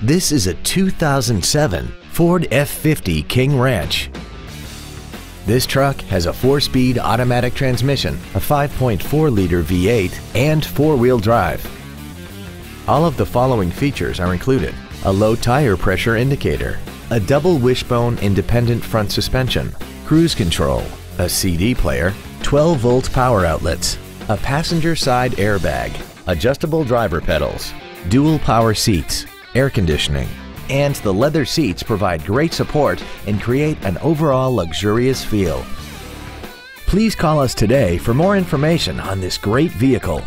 This is a 2007 Ford F-150 King Ranch. This truck has a 4-speed automatic transmission, a 5.4-liter V8, and 4-wheel drive. All of the following features are included: a low tire pressure indicator, a double wishbone independent front suspension, cruise control, a CD player, 12-volt power outlets, a passenger side airbag, adjustable driver pedals, dual power seats, air conditioning, and the leather seats provide great support and create an overall luxurious feel. Please call us today for more information on this great vehicle.